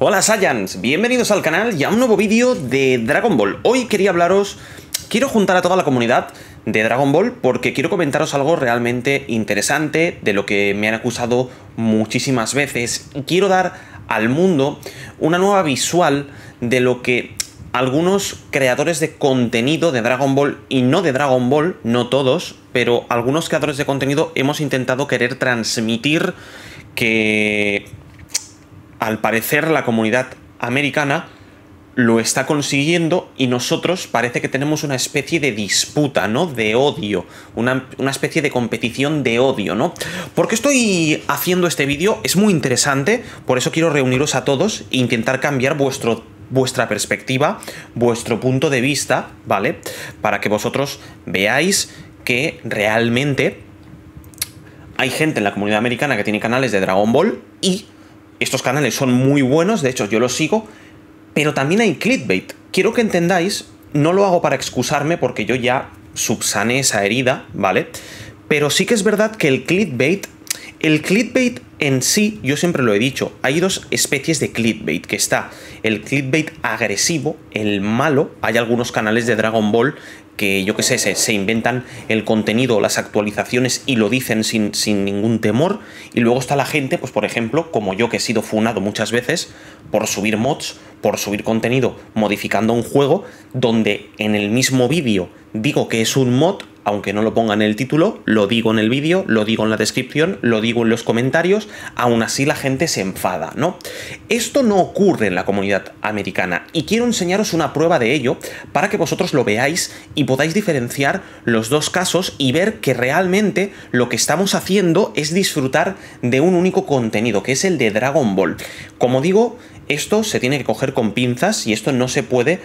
Hola Saiyans, bienvenidos al canal y a un nuevo vídeo de Dragon Ball. Hoy quería hablaros, quiero juntar a toda la comunidad de Dragon Ball porque quiero comentaros algo realmente interesante de lo que me han acusado muchísimas veces. Quiero dar al mundo una nueva visual de lo que algunos creadores de contenido de Dragon Ball, y no de Dragon Ball, no todos, pero algunos creadores de contenido hemos intentado querer transmitir que... al parecer la comunidad americana lo está consiguiendo y nosotros parece que tenemos una especie de disputa, ¿no? De odio, una especie de competición de odio, ¿no? ¿Por qué estoy haciendo este vídeo? Es muy interesante, por eso quiero reuniros a todos e intentar cambiar vuestra perspectiva, vuestro punto de vista, ¿vale? Para que vosotros veáis que realmente hay gente en la comunidad americana que tiene canales de Dragon Ball y... estos canales son muy buenos, de hecho yo los sigo, pero también hay clickbait. Quiero que entendáis, no lo hago para excusarme porque yo ya subsané esa herida, ¿vale? Pero sí que es verdad que el clickbait en sí, yo siempre lo he dicho, hay dos especies de clickbait, que está el clickbait agresivo, el malo. Hay algunos canales de Dragon Ball que, yo qué sé, se inventan el contenido, las actualizaciones y lo dicen sin ningún temor. Y luego está la gente, pues por ejemplo, como yo, que he sido funado muchas veces por subir mods, por subir contenido modificando un juego, donde en el mismo vídeo digo que es un mod, aunque no lo ponga en el título, lo digo en el vídeo, lo digo en la descripción, lo digo en los comentarios, aún así la gente se enfada, ¿no? Esto no ocurre en la comunidad americana y quiero enseñaros una prueba de ello para que vosotros lo veáis y podáis diferenciar los dos casos y ver que realmente lo que estamos haciendo es disfrutar de un único contenido, que es el de Dragon Ball. Como digo, esto se tiene que coger con pinzas y esto no se puede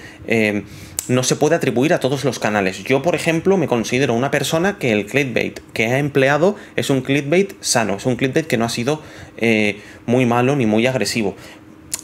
atribuir a todos los canales. Yo, por ejemplo, me considero una persona que el clickbait que ha empleado es un clickbait sano, es un clickbait que no ha sido muy malo ni muy agresivo.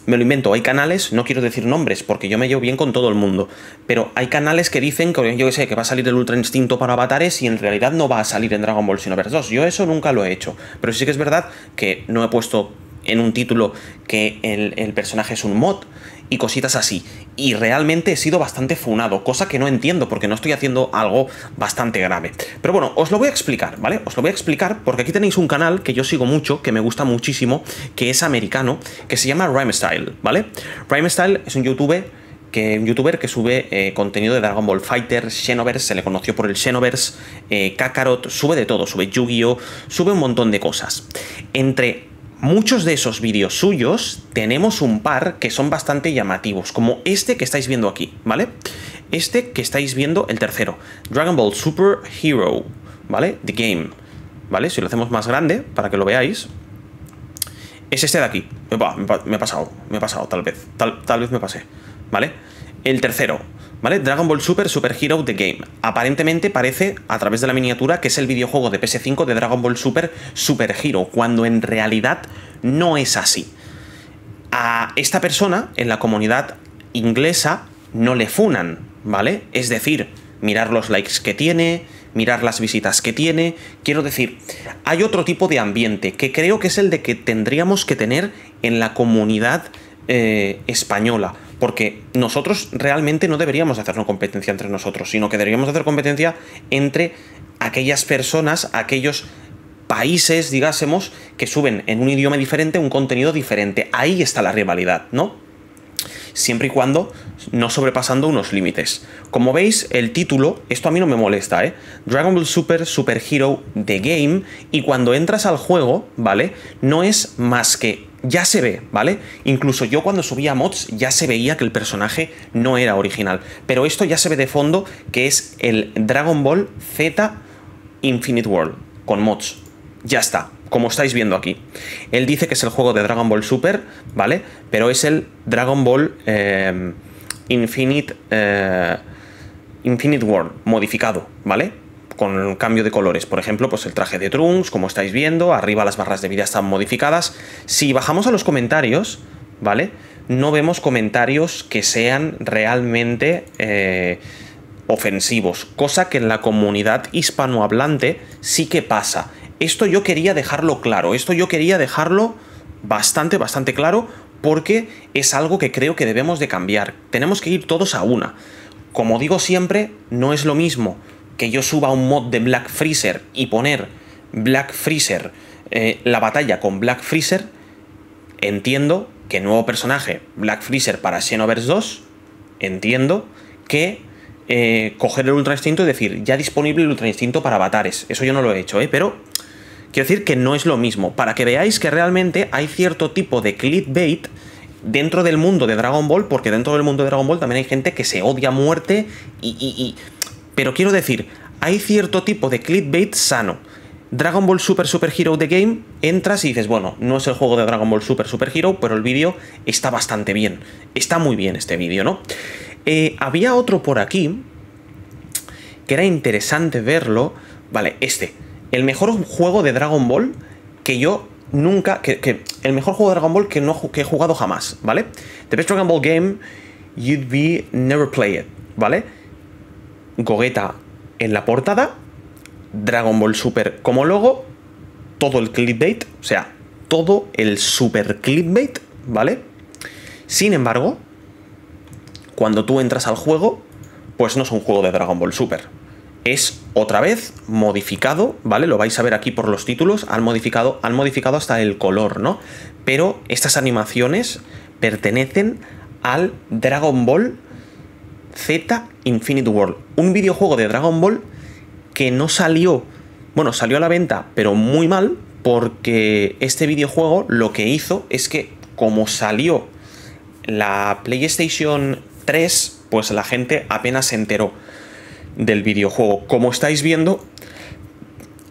Me lo invento, hay canales, no quiero decir nombres porque yo me llevo bien con todo el mundo, pero hay canales que dicen que, yo qué sé, que va a salir el Ultra Instinto para avatares y en realidad no va a salir en Dragon Ball Xenoverse 2. Yo eso nunca lo he hecho, pero sí que es verdad que no he puesto en un título que el personaje es un mod y cositas así, y realmente he sido bastante funado, cosa que no entiendo porque no estoy haciendo algo bastante grave. Pero bueno, os lo voy a explicar, ¿vale? Os lo voy a explicar porque aquí tenéis un canal que yo sigo mucho, que me gusta muchísimo, que es americano, que se llama RhymeStyle, ¿vale? RhymeStyle es un youtuber que sube contenido de Dragon Ball Fighter, Xenoverse, se le conoció por el Xenoverse, Kakarot, sube de todo, sube Yu-Gi-Oh!, sube un montón de cosas. Entre muchos de esos vídeos suyos tenemos un par que son bastante llamativos, como este que estáis viendo aquí, ¿vale? Este que estáis viendo, el tercero, Dragon Ball Super Hero, ¿vale? The Game, ¿vale? Si lo hacemos más grande para que lo veáis, es este de aquí. Me he pasado, tal vez me pasé, ¿vale? El tercero, ¿vale? Dragon Ball Super Hero The Game. Aparentemente parece, a través de la miniatura, que es el videojuego de PS5 de Dragon Ball Super Hero, cuando en realidad no es así. A esta persona, en la comunidad inglesa, no le funan, ¿vale? Es decir, mirar los likes que tiene, mirar las visitas que tiene. Quiero decir, hay otro tipo de ambiente, que creo que es el de que tendríamos que tener en la comunidad española. Porque nosotros realmente no deberíamos hacernos competencia entre nosotros, sino que deberíamos hacer competencia entre aquellas personas, aquellos países, digásemos, que suben en un idioma diferente, un contenido diferente. Ahí está la rivalidad, ¿no? Siempre y cuando no sobrepasando unos límites. Como veis, el título, esto a mí no me molesta, ¿eh? Dragon Ball Super Hero The Game, y cuando entras al juego, ¿vale? No es más que... ya se ve, ¿vale? Incluso yo cuando subía mods ya se veía que el personaje no era original. Pero esto ya se ve de fondo, que es el Dragon Ball Z Infinite World, con mods. Ya está, como estáis viendo aquí. Él dice que es el juego de Dragon Ball Super, ¿vale? Pero es el Dragon Ball Infinite World, modificado, ¿vale? Con un cambio de colores, por ejemplo, pues el traje de Trunks, como estáis viendo, arriba las barras de vida están modificadas. Si bajamos a los comentarios, ¿vale? No vemos comentarios que sean realmente ofensivos, cosa que en la comunidad hispanohablante sí que pasa. Esto yo quería dejarlo claro, esto yo quería dejarlo bastante claro, porque es algo que creo que debemos de cambiar. Tenemos que ir todos a una. Como digo siempre, no es lo mismo que yo suba un mod de Black Freezer y poner Black Freezer, la batalla con Black Freezer. Entiendo que nuevo personaje Black Freezer para Xenoverse 2, entiendo que coger el Ultra Instinto y decir, ya disponible el Ultra Instinto para avatares. Eso yo no lo he hecho, pero quiero decir que no es lo mismo, para que veáis que realmente hay cierto tipo de clickbait dentro del mundo de Dragon Ball, porque dentro del mundo de Dragon Ball también hay gente que se odia a muerte y... Pero quiero decir, hay cierto tipo de clickbait sano. Dragon Ball Super Hero The Game, entras y dices, bueno, no es el juego de Dragon Ball Super Hero, pero el vídeo está bastante bien. Está muy bien este vídeo, ¿no? Había otro por aquí que era interesante verlo. Vale, este. El mejor juego de Dragon Ball que yo nunca... el mejor juego de Dragon Ball que he jugado jamás, ¿vale? The best Dragon Ball game you'd be never played, ¿vale? Gogeta en la portada, Dragon Ball Super como logo, todo el clickbait, o sea, todo el super clickbait, ¿vale? Sin embargo, cuando tú entras al juego, pues no es un juego de Dragon Ball Super. Es otra vez modificado, ¿vale? Lo vais a ver aquí por los títulos, han modificado hasta el color, ¿no? Pero estas animaciones pertenecen al Dragon Ball Z Infinite World, un videojuego de Dragon Ball que no salió, bueno, salió a la venta, pero muy mal, porque este videojuego lo que hizo es que, como salió la PlayStation 3, pues la gente apenas se enteró del videojuego. Como estáis viendo,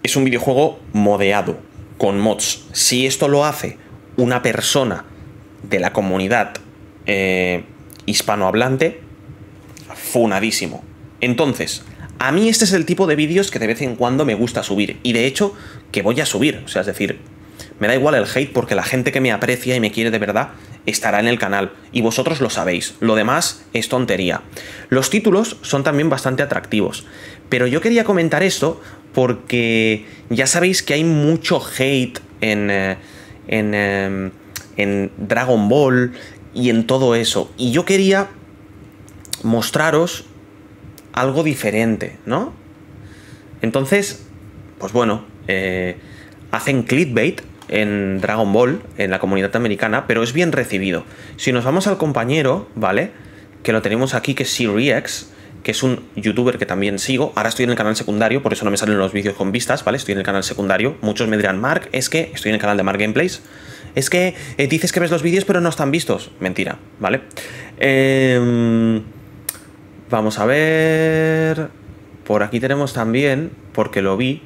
es un videojuego modeado, con mods. Si esto lo hace una persona de la comunidad hispanohablante, funadísimo. Entonces, a mí este es el tipo de vídeos que de vez en cuando me gusta subir, y de hecho, que voy a subir. O sea, es decir, me da igual el hate, porque la gente que me aprecia y me quiere de verdad estará en el canal, y vosotros lo sabéis. Lo demás es tontería. Los títulos son también bastante atractivos, pero yo quería comentar esto porque ya sabéis que hay mucho hate en Dragon Ball y en todo eso, y yo quería mostraros algo diferente, ¿no? Entonces, pues bueno, hacen clickbait en Dragon Ball, en la comunidad americana, pero es bien recibido. Si nos vamos al compañero, ¿vale? Que lo tenemos aquí, que es SiriX, que es un youtuber que también sigo. Ahora estoy en el canal secundario, por eso no me salen los vídeos con vistas, ¿vale? Estoy en el canal secundario. Muchos me dirán, Mark, es que... Estoy en el canal de Mark Gameplays. Es que dices que ves los vídeos, pero no están vistos. Mentira, ¿vale? Vamos a ver... Por aquí tenemos también, porque lo vi...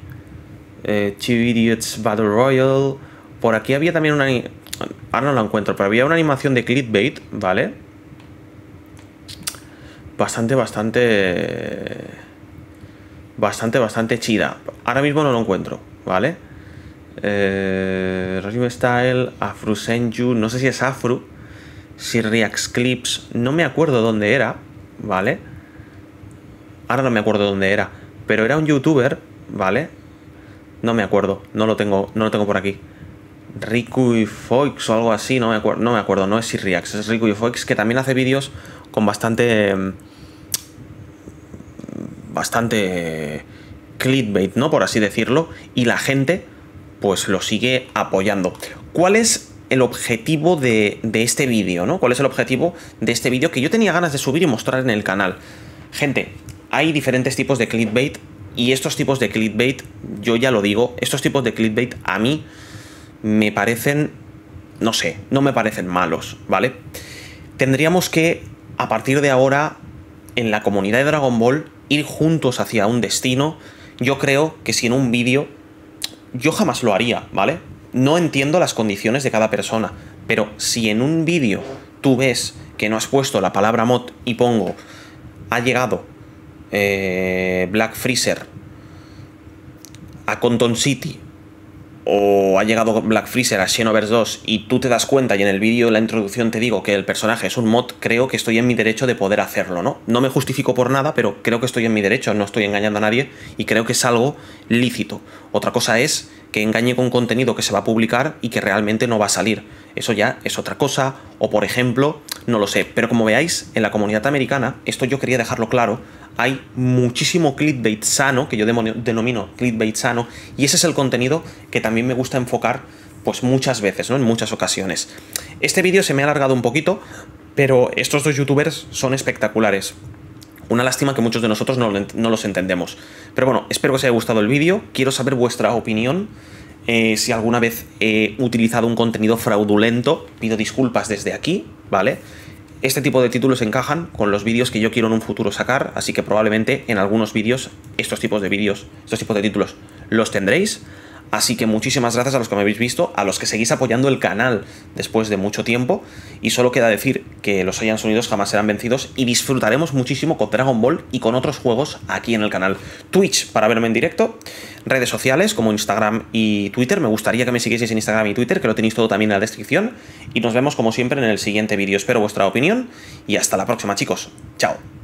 Chibi Idiots Battle Royal. Por aquí había también una... Ahora no la encuentro, pero había una animación de clickbait, ¿vale? Bastante chida. Ahora mismo no lo encuentro, ¿vale? RhymeStyle, Afro Senju, no sé si es Afro, si Reax Clips, no me acuerdo dónde era, ¿vale? Ahora no me acuerdo dónde era, pero era un youtuber, ¿vale? No me acuerdo, no lo tengo por aquí. Rico y Foyks o algo así, no me acuerdo, no es SiriX, es Rico y Foyks, que también hace vídeos con bastante clickbait, ¿no? Por así decirlo, y la gente pues lo sigue apoyando. ¿Cuál es el objetivo de este vídeo, ¿no? ¿Cuál es el objetivo de este vídeo que yo tenía ganas de subir y mostrar en el canal? Gente, hay diferentes tipos de clickbait. Y estos tipos de clickbait, yo ya lo digo, estos tipos de clickbait a mí me parecen, no sé, no me parecen malos, ¿vale? Tendríamos que, a partir de ahora, en la comunidad de Dragon Ball, ir juntos hacia un destino. Yo creo que si en un vídeo, yo jamás lo haría, ¿vale? No entiendo las condiciones de cada persona, pero si en un vídeo tú ves que no has puesto la palabra mod y pongo, ha llegado... Black Freezer a Conton City, o ha llegado Black Freezer a Xenoverse 2 y tú te das cuenta, y en el vídeo, en la introducción, te digo que el personaje es un mod, creo que estoy en mi derecho de poder hacerlo, ¿no? No me justifico por nada, pero creo que estoy en mi derecho, no estoy engañando a nadie y creo que es algo lícito. Otra cosa es que engañe con contenido que se va a publicar y que realmente no va a salir. Eso ya es otra cosa, o por ejemplo, no lo sé. Pero como veáis, en la comunidad americana, esto yo quería dejarlo claro, hay muchísimo clickbait sano, que yo denomino clickbait sano, y ese es el contenido que también me gusta enfocar pues muchas veces, ¿no? En muchas ocasiones. Este vídeo se me ha alargado un poquito, pero estos dos youtubers son espectaculares. Una lástima que muchos de nosotros no los entendemos. Pero bueno, espero que os haya gustado el vídeo. Quiero saber vuestra opinión. Si alguna vez he utilizado un contenido fraudulento, pido disculpas desde aquí, ¿vale? Este tipo de títulos encajan con los vídeos que yo quiero en un futuro sacar, así que probablemente en algunos vídeos, estos tipos de títulos, los tendréis. Así que muchísimas gracias a los que me habéis visto, a los que seguís apoyando el canal después de mucho tiempo, y solo queda decir que los Saiyans unidos jamás serán vencidos y disfrutaremos muchísimo con Dragon Ball y con otros juegos aquí en el canal. Twitch para verme en directo, redes sociales como Instagram y Twitter, me gustaría que me siguieseis en Instagram y Twitter, que lo tenéis todo también en la descripción, y nos vemos como siempre en el siguiente vídeo. Espero vuestra opinión y hasta la próxima, chicos. Chao.